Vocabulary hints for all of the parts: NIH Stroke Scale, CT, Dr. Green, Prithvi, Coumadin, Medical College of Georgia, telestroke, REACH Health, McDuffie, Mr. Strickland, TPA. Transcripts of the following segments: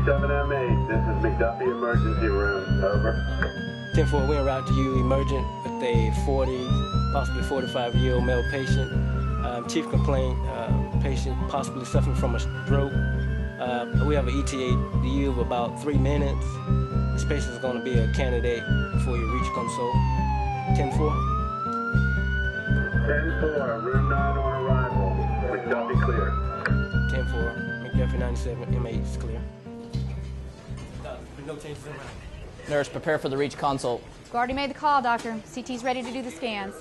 27M8, this is McDuffie Emergency Room, over. 10-4, we arrived to you emergent with a 45-year-old male patient. Chief complaint, patient possibly suffering from a stroke. We have an ETA of about 3 minutes. This patient is going to be a candidate for your REACH consult. 10-4. 10-4, room 9 on arrival. McDuffie clear. 10-4, McDuffie 97, M8 is clear. No changes in route. Nurse, prepare for the REACH consult. We've already made the call, doctor. CT's ready to do the scans.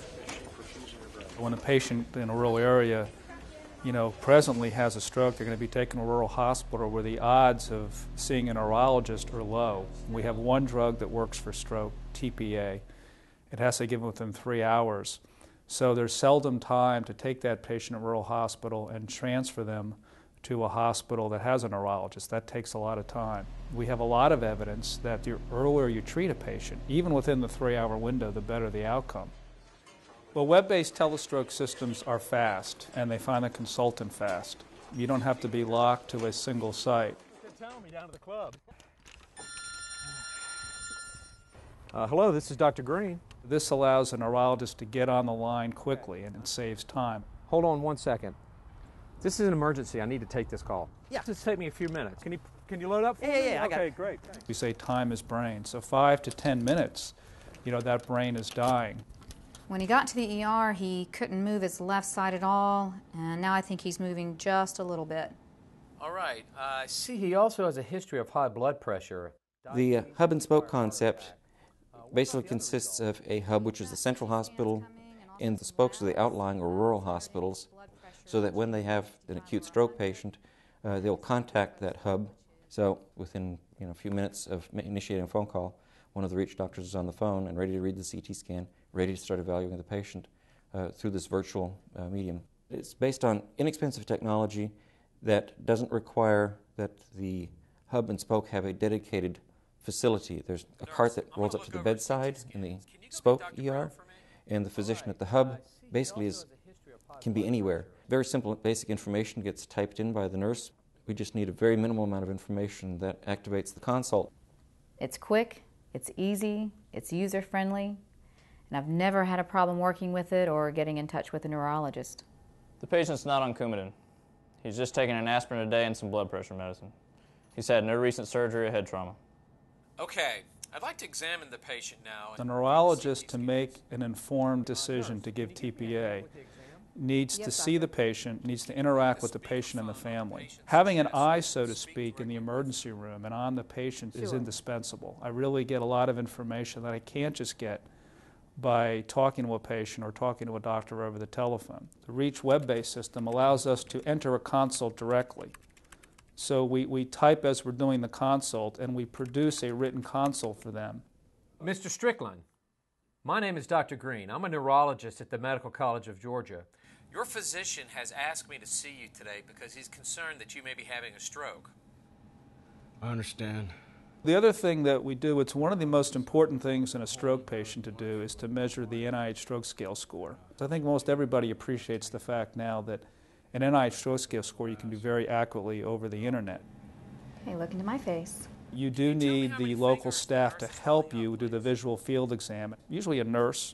When a patient in a rural area, you know, presently has a stroke, they're going to be taken to a rural hospital where the odds of seeing a neurologist are low. We have one drug that works for stroke, TPA. It has to be given within 3 hours. So there's seldom time to take that patient to a rural hospital and transfer them to a hospital that has a neurologist. That takes a lot of time. We have a lot of evidence that the earlier you treat a patient, even within the 3-hour window, the better the outcome. Well, web-based telestroke systems are fast, and they find a consultant fast. You don't have to be locked to a single site. Hello, this is Dr. Green. This allows a neurologist to get on the line quickly, and it saves time. Hold on 1 second. This is an emergency. I need to take this call. Yeah. Just take me a few minutes. Can you load up for me? Yeah, okay, I got great. Thanks. We say time is brain, so 5 to 10 minutes, you know, that brain is dying. When he got to the ER, he couldn't move his left side at all, and now I think he's moving just a little bit. All right. I see he also has a history of high blood pressure. The hub-and-spoke concept basically consists of a hub, which is the central hospital, and the spokes are the outlying or rural hospitals, so that when they have an acute stroke patient, they'll contact that hub. So within a few minutes of initiating a phone call, one of the REACH doctors is on the phone and ready to read the CT scan, ready to start evaluating the patient through this virtual medium. It's based on inexpensive technology that doesn't require that the hub and spoke have a dedicated facility. There's a cart that rolls up to the bedside in the spoke ER, and the physician at the hub basically can be anywhere. Very simple basic information gets typed in by the nurse. We just need a very minimal amount of information that activates the consult. It's quick, it's easy, it's user-friendly, and I've never had a problem working with it or getting in touch with a neurologist. The patient's not on Coumadin. He's just taking an aspirin a day and some blood pressure medicine. He's had no recent surgery or head trauma. Okay, I'd like to examine the patient now. The neurologist, to make an informed decision to give TPA, needs to see the patient, needs to interact with the patient and the family. Having an eye, so to speak, in the emergency room and on the patient is indispensable. I really get a lot of information that I can't just get by talking to a patient or talking to a doctor over the telephone. The REACH web-based system allows us to enter a consult directly. So we type as we're doing the consult, and we produce a written consult for them. Mr. Strickland, my name is Dr. Green. I'm a neurologist at the Medical College of Georgia. Your physician has asked me to see you today because he's concerned that you may be having a stroke. I understand. The other thing that we do, it's one of the most important things in a stroke patient to do, is to measure the NIH Stroke Scale score. I think most everybody appreciates the fact now that an NIH Stroke Scale score you can do very accurately over the internet. Hey, look into my face. You do need the local staff to help you do the visual field exam, usually a nurse.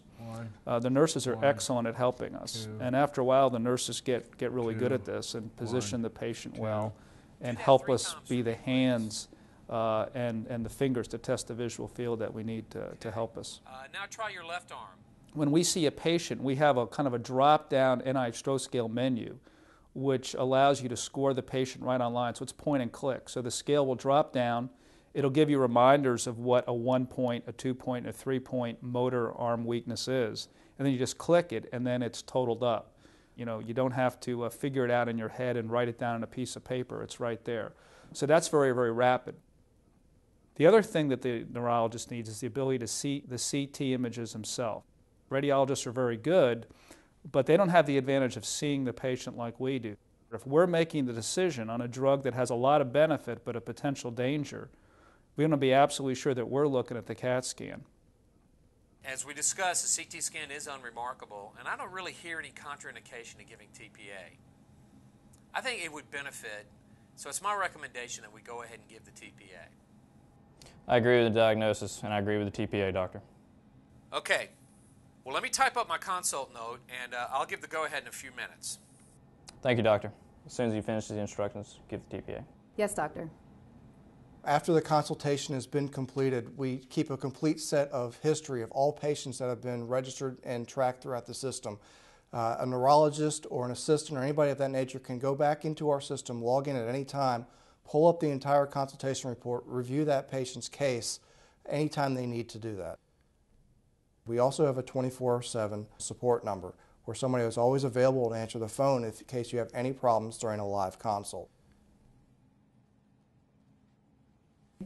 The nurses are excellent at helping us, and after a while the nurses get really good at this and position the patient well and help us be the hands and the fingers to test the visual field that we need to help us. Now try your left arm. When we see a patient, we have a kind of a drop-down NIH Stroke Scale menu, which allows you to score the patient right online. So it's point and click. So the scale will drop down. It'll give you reminders of what a 1-point, a 2-point, a 3-point motor arm weakness is. And then you just click it, and then it's totaled up. You know, you don't have to figure it out in your head and write it down on a piece of paper. It's right there. So that's very, very rapid. The other thing that the neurologist needs is the ability to see the CT images themselves. Radiologists are very good, but they don't have the advantage of seeing the patient like we do. If we're making the decision on a drug that has a lot of benefit but a potential danger, we want to be absolutely sure that we're looking at the CAT scan. As we discussed, the CT scan is unremarkable, and I don't really hear any contraindication to giving TPA. I think it would benefit So it's my recommendation that we go ahead and give the TPA. I agree with the diagnosis, and I agree with the TPA, doctor. Okay. Well, let me type up my consult note, and I'll give the go-ahead in a few minutes. Thank you, doctor. As soon as you finish the instructions, give the TPA. Yes, doctor. After the consultation has been completed, we keep a complete set of history of all patients that have been registered and tracked throughout the system. A neurologist or an assistant or anybody of that nature can go back into our system, log in at any time, pull up the entire consultation report, review that patient's case anytime they need to do that. We also have a 24/7 support number where somebody is always available to answer the phone in case you have any problems during a live consult.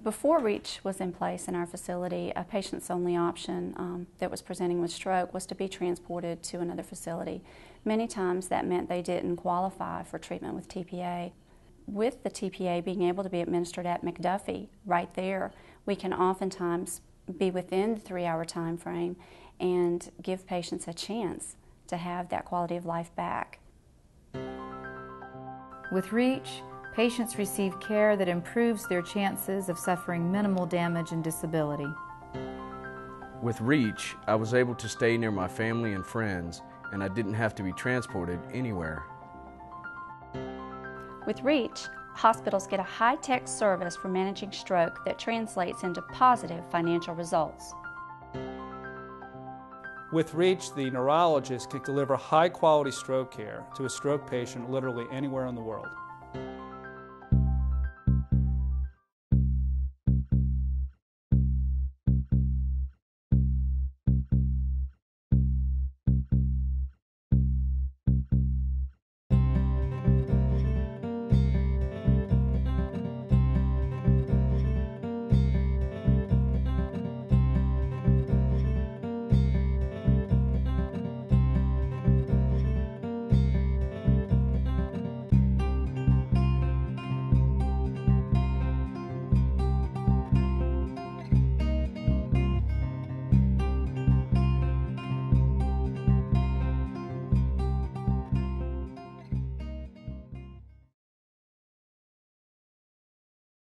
Before REACH was in place in our facility, a patient's only option that was presenting with stroke was to be transported to another facility. Many times that meant they didn't qualify for treatment with TPA. With the TPA being able to be administered at McDuffie right there, we can oftentimes be within the 3-hour time frame and give patients a chance to have that quality of life back. With REACH, patients receive care that improves their chances of suffering minimal damage and disability. With REACH, I was able to stay near my family and friends, and I didn't have to be transported anywhere. With REACH, hospitals get a high-tech service for managing stroke that translates into positive financial results. With REACH, the neurologist can deliver high-quality stroke care to a stroke patient literally anywhere in the world.